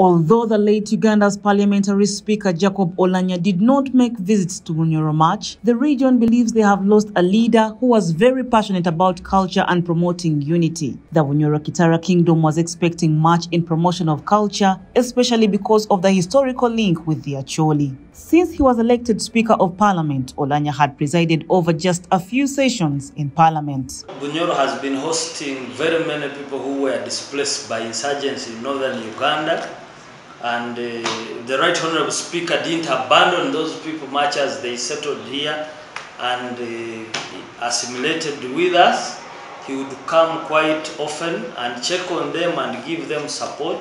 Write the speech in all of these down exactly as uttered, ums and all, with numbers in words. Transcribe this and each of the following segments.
Although the late Uganda's parliamentary speaker Jacob Oulanyah did not make visits to Bunyoro much, the region believes they have lost a leader who was very passionate about culture and promoting unity. The Wunyoro Kitara Kingdom was expecting much in promotion of culture, especially because of the historical link with the Acholi. Since he was elected Speaker of Parliament, Oulanyah had presided over just a few sessions in Parliament. Bunyoro has been hosting very many people who were displaced by insurgents in northern Uganda. And uh, the Right Honourable Speaker didn't abandon those people much as they settled here and uh, assimilated with us. He would come quite often and check on them and give them support.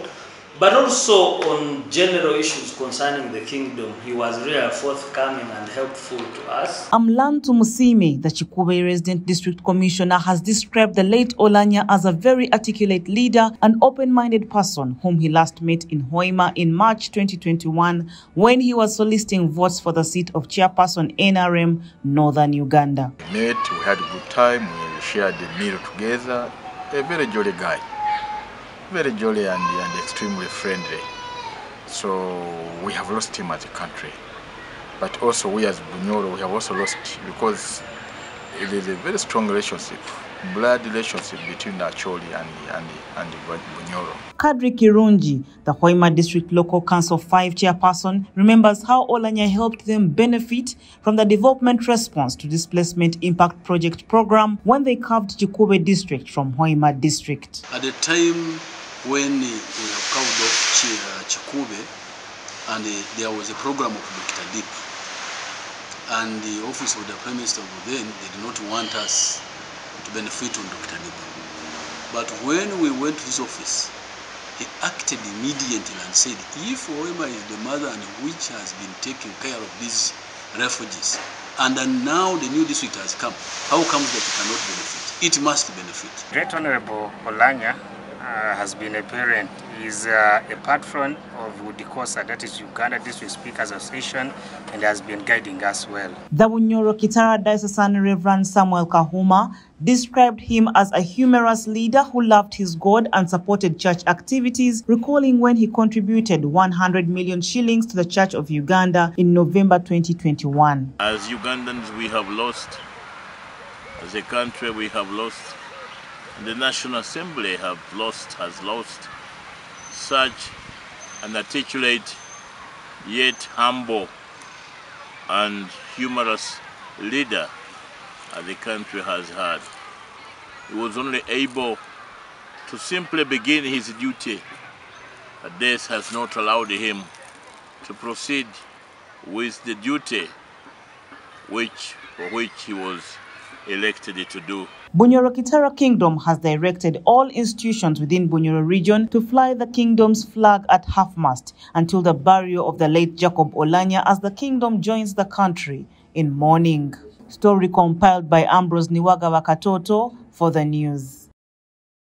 But also on general issues concerning the kingdom, he was really forthcoming and helpful to us. Amlan Tumusimi, the Chakube resident district commissioner, has described the late Oulanyah as a very articulate leader, an open-minded person whom he last met in Hoima in March twenty twenty-one when he was soliciting votes for the seat of chairperson N R M, Northern Uganda. We met, we had a good time, we shared the meal together, a very jolly guy. Very jolly and, and extremely friendly. So we have lost him as a country. But also we as Bunyoro, we have also lost, because there is a very strong relationship, blood relationship between Acholi and, and, and Bunyoro. Kadri Kirunji, the Hoima District Local Council five chairperson, remembers how Oulanyah helped them benefit from the Development Response to Displacement Impact Project program when they carved Jukube District from Hoima District. At the time, when we have carved off Chakube, and uh, there was a program of D R D I P, and the office of the Prime Minister then, they did not want us to benefit on D R D I P. But when we went to his office, he acted immediately and said, if Oema is the mother and which has been taking care of these refugees, and then now the new district has come, how comes that it cannot benefit? It must benefit. Great Honorable Oulanyah Uh, has been a parent. He is uh, a patron of Udikosa, that is Uganda District Speakers Association, and has been guiding us well. The Wunyoro Kitara Diocese Reverend Samuel Kahuma described him as a humorous leader who loved his God and supported church activities, recalling when he contributed one hundred million shillings to the Church of Uganda in November twenty twenty-one. As Ugandans, we have lost. As a country, we have lost. The National Assembly have lost, has lost such an articulate yet humble and humorous leader as the country has had. He was only able to simply begin his duty, but death has not allowed him to proceed with the duty which, for which he was elected to do. Bunyoro Kitara Kingdom has directed all institutions within Bunyoro region to fly the kingdom's flag at half-mast until the burial of the late Jacob Oulanyah, as the kingdom joins the country in mourning. Story compiled by Ambrose Niwaga Wakatoto for the news.